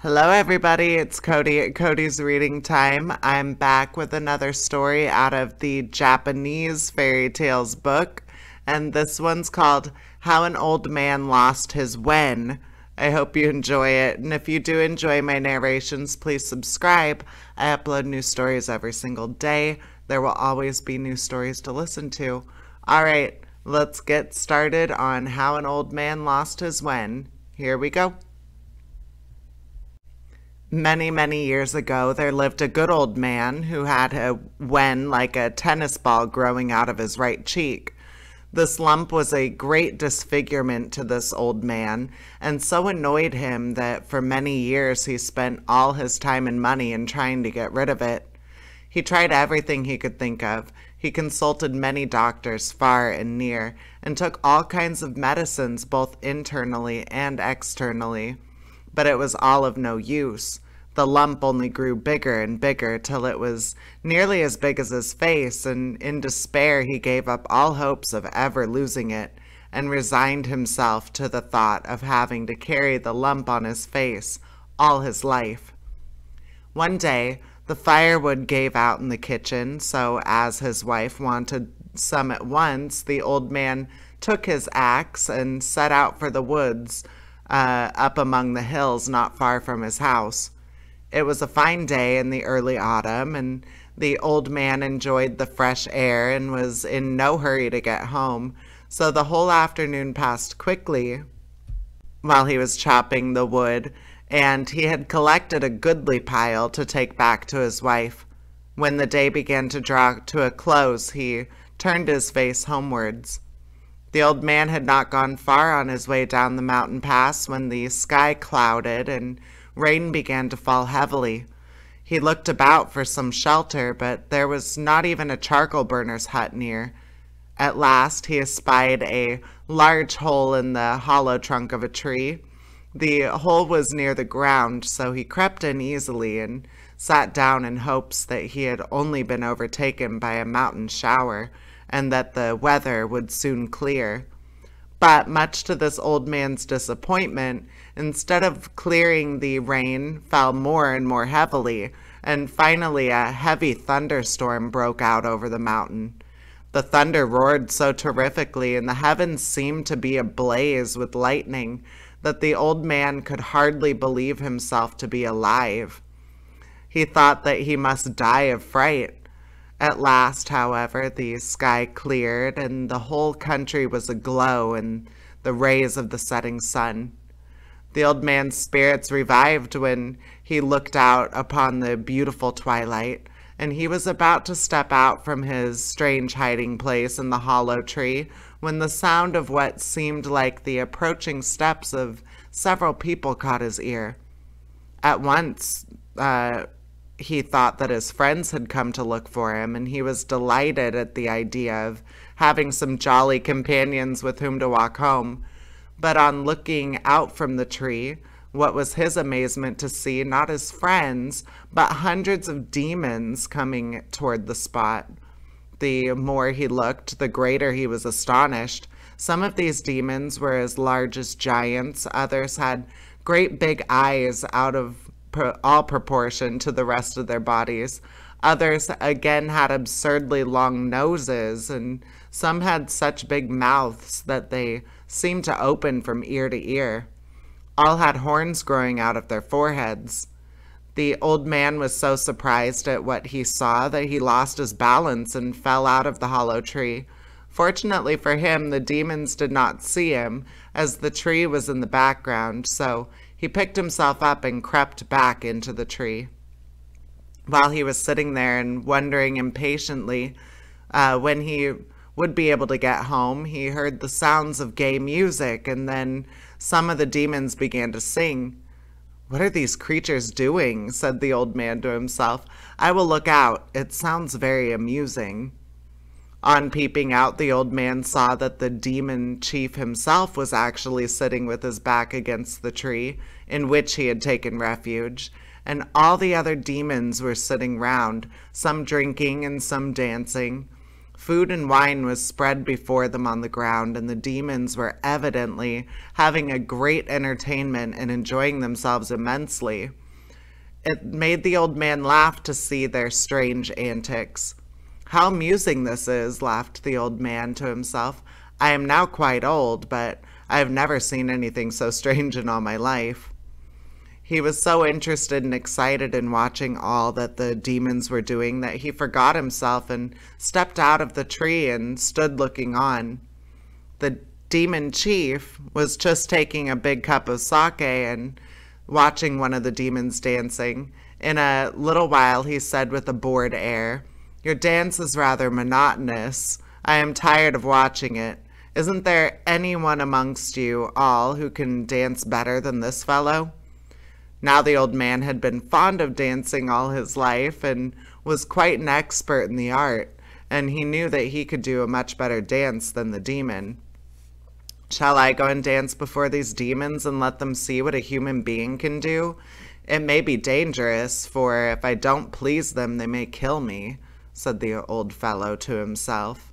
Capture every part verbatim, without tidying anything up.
Hello everybody, it's Cody at Cody's Reading Time. I'm back with another story out of the Japanese Fairy Tales book, and this one's called How an Old Man Lost His Wen. I hope you enjoy it, and if you do enjoy my narrations, please subscribe. I upload new stories every single day. There will always be new stories to listen to. All right, let's get started on How an Old Man Lost His Wen. Here we go. Many, many years ago, there lived a good old man who had a wen like a tennis ball growing out of his right cheek. This lump was a great disfigurement to this old man, and so annoyed him that for many years he spent all his time and money in trying to get rid of it. He tried everything he could think of. He consulted many doctors far and near, and took all kinds of medicines both internally and externally. But it was all of no use. The lump only grew bigger and bigger till it was nearly as big as his face, and in despair he gave up all hopes of ever losing it and resigned himself to the thought of having to carry the lump on his face all his life. One day, the firewood gave out in the kitchen, so as his wife wanted some at once, the old man took his axe and set out for the woods uh, up among the hills not far from his house. It was a fine day in the early autumn, and the old man enjoyed the fresh air and was in no hurry to get home, so the whole afternoon passed quickly while he was chopping the wood, and he had collected a goodly pile to take back to his wife. When the day began to draw to a close, he turned his face homewards. The old man had not gone far on his way down the mountain pass when the sky clouded and rain began to fall heavily. He looked about for some shelter, but there was not even a charcoal burner's hut near. At last he espied a large hole in the hollow trunk of a tree. The hole was near the ground, so he crept in easily and sat down in hopes that he had only been overtaken by a mountain shower and that the weather would soon clear. But much to this old man's disappointment, instead of clearing, the rain fell more and more heavily, and finally a heavy thunderstorm broke out over the mountain. The thunder roared so terrifically, and the heavens seemed to be ablaze with lightning, that the old man could hardly believe himself to be alive. He thought that he must die of fright. At last, however, the sky cleared, and the whole country was aglow in the rays of the setting sun. The old man's spirits revived when he looked out upon the beautiful twilight, and he was about to step out from his strange hiding place in the hollow tree when the sound of what seemed like the approaching steps of several people caught his ear. At once, uh, He thought that his friends had come to look for him, and he was delighted at the idea of having some jolly companions with whom to walk home. But on looking out from the tree, what was his amazement to see not his friends, but hundreds of demons coming toward the spot. The more he looked, the greater he was astonished. Some of these demons were as large as giants, others had great big eyes out of all proportion to the rest of their bodies. Others again had absurdly long noses, and some had such big mouths that they seemed to open from ear to ear. All had horns growing out of their foreheads. The old man was so surprised at what he saw that he lost his balance and fell out of the hollow tree. Fortunately for him, the demons did not see him, as the tree was in the background, so he picked himself up and crept back into the tree. While he was sitting there and wondering impatiently uh, when he would be able to get home, he heard the sounds of gay music, and then some of the demons began to sing. "What are these creatures doing?" said the old man to himself. "I will look out. It sounds very amusing." On peeping out, the old man saw that the demon chief himself was actually sitting with his back against the tree in which he had taken refuge, and all the other demons were sitting round, some drinking and some dancing. Food and wine was spread before them on the ground, and the demons were evidently having a great entertainment and enjoying themselves immensely. It made the old man laugh to see their strange antics. "How amusing this is," laughed the old man to himself. "I am now quite old, but I have never seen anything so strange in all my life." He was so interested and excited in watching all that the demons were doing that he forgot himself and stepped out of the tree and stood looking on. The demon chief was just taking a big cup of sake and watching one of the demons dancing. In a little while he said with a bored air, "Your dance is rather monotonous. I am tired of watching it. Isn't there anyone amongst you all who can dance better than this fellow?" Now the old man had been fond of dancing all his life and was quite an expert in the art, and he knew that he could do a much better dance than the demon. "Shall I go and dance before these demons and let them see what a human being can do? It may be dangerous, for if I don't please them, they may kill me," said the old fellow to himself.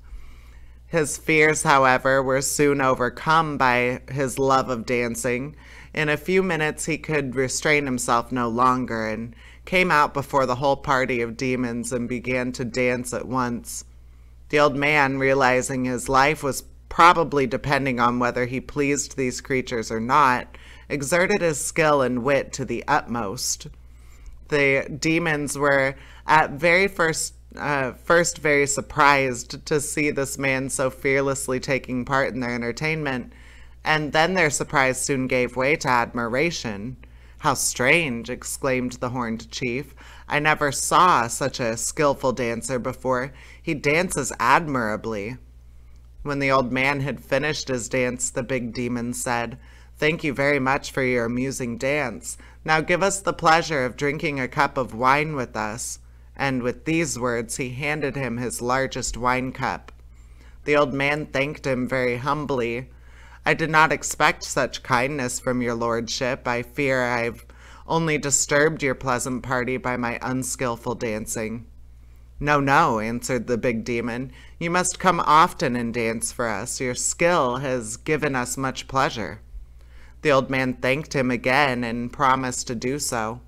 His fears, however, were soon overcome by his love of dancing. In a few minutes he could restrain himself no longer, and came out before the whole party of demons and began to dance at once. The old man, realizing his life was probably depending on whether he pleased these creatures or not, exerted his skill and wit to the utmost. The demons were at very first Uh, first very surprised to see this man so fearlessly taking part in their entertainment, and then their surprise soon gave way to admiration. "How strange!" exclaimed the horned chief. "I never saw such a skillful dancer before. He dances admirably." When the old man had finished his dance, the big demon said, "Thank you very much for your amusing dance. Now give us the pleasure of drinking a cup of wine with us." And with these words he handed him his largest wine cup. The old man thanked him very humbly. "I did not expect such kindness from your lordship. I fear I've only disturbed your pleasant party by my unskillful dancing." "No, no," answered the big demon. "You must come often and dance for us. Your skill has given us much pleasure." The old man thanked him again and promised to do so.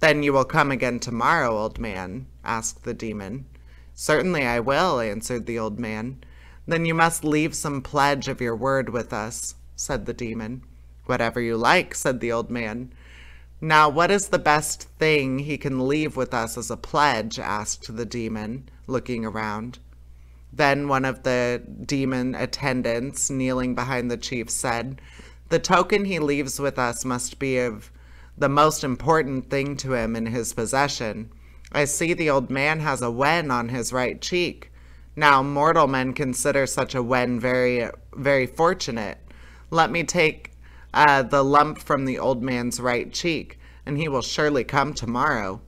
"Then you will come again tomorrow, old man?" asked the demon. "Certainly I will," answered the old man. "Then you must leave some pledge of your word with us," said the demon. "Whatever you like," said the old man. "Now what is the best thing he can leave with us as a pledge?" asked the demon, looking around. Then one of the demon attendants, kneeling behind the chief, said, "The token he leaves with us must be of the most important thing to him in his possession. I see the old man has a wen on his right cheek. Now mortal men consider such a wen very, very fortunate. Let me take uh, the lump from the old man's right cheek, and he will surely come tomorrow,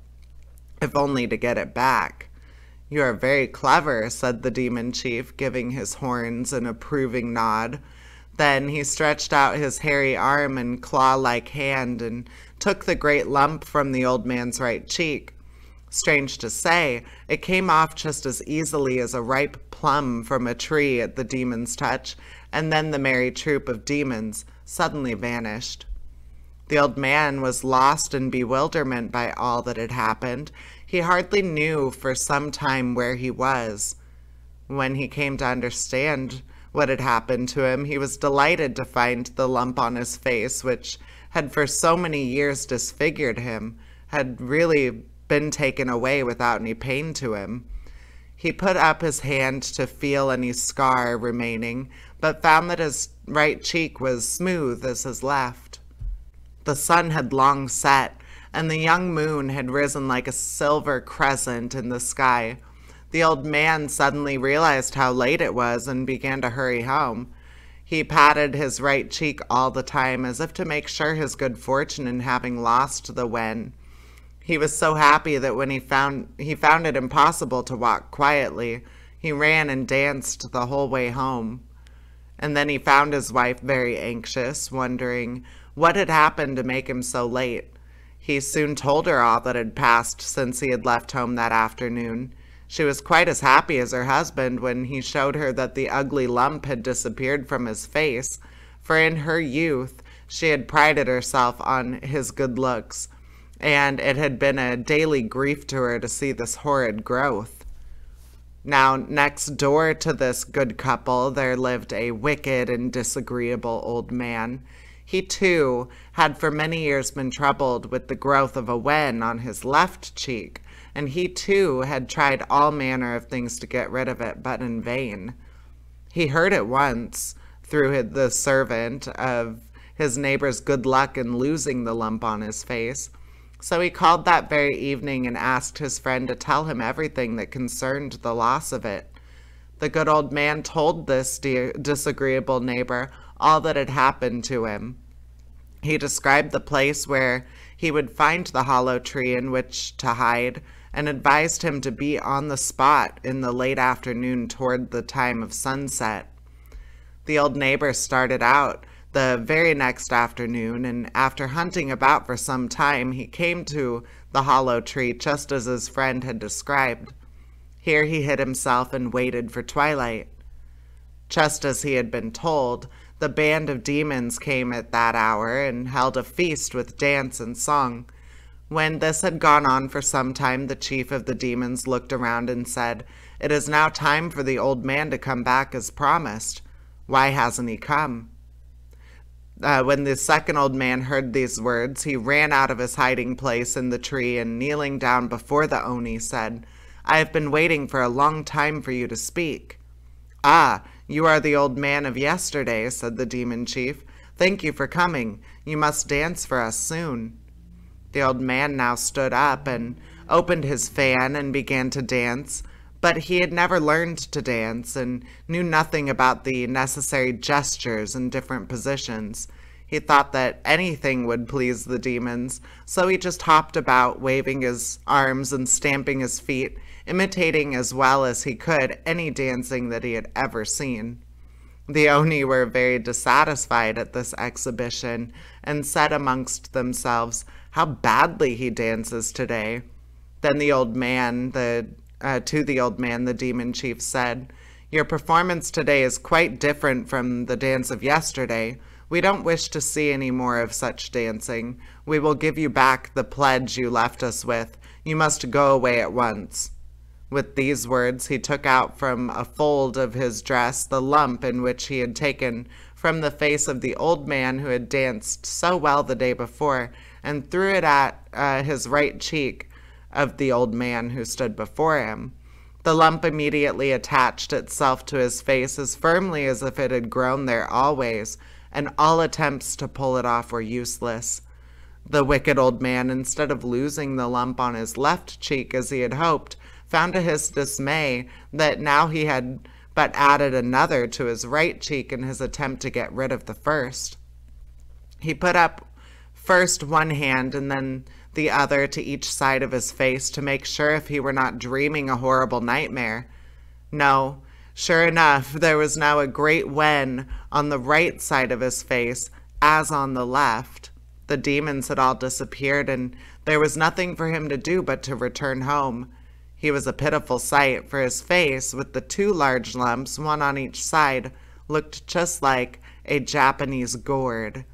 if only to get it back." "You are very clever," said the demon chief, giving his horns an approving nod. Then he stretched out his hairy arm and claw-like hand and took the great lump from the old man's right cheek. Strange to say, it came off just as easily as a ripe plum from a tree at the demon's touch, and then the merry troop of demons suddenly vanished. The old man was lost in bewilderment by all that had happened. He hardly knew for some time where he was. When he came to understand what had happened to him, he was delighted to find the lump on his face, which had for so many years disfigured him, had really been taken away without any pain to him. He put up his hand to feel any scar remaining, but found that his right cheek was smooth as his left. The sun had long set, and the young moon had risen like a silver crescent in the sky. The old man suddenly realized how late it was and began to hurry home. He patted his right cheek all the time, as if to make sure his good fortune in having lost the wen. He was so happy that when he found, he found it impossible to walk quietly, he ran and danced the whole way home. And then he found his wife very anxious, wondering what had happened to make him so late. He soon told her all that had passed since he had left home that afternoon. She was quite as happy as her husband when he showed her that the ugly lump had disappeared from his face, for in her youth she had prided herself on his good looks, and it had been a daily grief to her to see this horrid growth. Now, next door to this good couple, there lived a wicked and disagreeable old man. He, too, had for many years been troubled with the growth of a wen on his left cheek, and he, too, had tried all manner of things to get rid of it, but in vain. He heard it once, through the servant, of his neighbor's good luck in losing the lump on his face, so he called that very evening and asked his friend to tell him everything that concerned the loss of it. The good old man told this disagreeable neighbor all that had happened to him. He described the place where he would find the hollow tree in which to hide, and advised him to be on the spot in the late afternoon toward the time of sunset. The old neighbor started out the very next afternoon, and after hunting about for some time, he came to the hollow tree just as his friend had described. Here he hid himself and waited for twilight. Just as he had been told, the band of demons came at that hour and held a feast with dance and song. When this had gone on for some time, the chief of the demons looked around and said, "It is now time for the old man to come back as promised. Why hasn't he come?" Uh, when the second old man heard these words, he ran out of his hiding place in the tree and, kneeling down before the Oni, said, "I have been waiting for a long time for you to speak." "Ah, you are the old man of yesterday," said the demon chief. "Thank you for coming. You must dance for us soon." The old man now stood up and opened his fan and began to dance, but he had never learned to dance and knew nothing about the necessary gestures and different positions. He thought that anything would please the demons, so he just hopped about, waving his arms and stamping his feet, imitating as well as he could any dancing that he had ever seen. The Oni were very dissatisfied at this exhibition and said amongst themselves, "How badly he dances today." Then the old man, the Uh, to the old man, the demon chief said, "Your performance today is quite different from the dance of yesterday. We don't wish to see any more of such dancing. We will give you back the pledge you left us with. You must go away at once." With these words, he took out from a fold of his dress the lump in which he had taken from the face of the old man who had danced so well the day before, and threw it at uh, his right cheek of the old man who stood before him. The lump immediately attached itself to his face as firmly as if it had grown there always, and all attempts to pull it off were useless. The wicked old man, instead of losing the lump on his left cheek as he had hoped, found to his dismay that now he had but added another to his right cheek in his attempt to get rid of the first. He put up first one hand and then the other to each side of his face to make sure if he were not dreaming a horrible nightmare. No, sure enough, there was now a great wen on the right side of his face, as on the left. The demons had all disappeared, and there was nothing for him to do but to return home. He was a pitiful sight, for his face, with the two large lumps, one on each side, looked just like a Japanese gourd.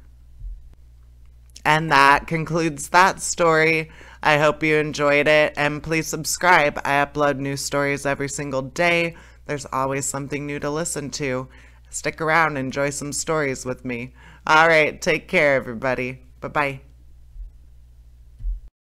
And that concludes that story. I hope you enjoyed it, and please subscribe. I upload new stories every single day. There's always something new to listen to. Stick around, enjoy some stories with me. All right, take care, everybody. Bye-bye.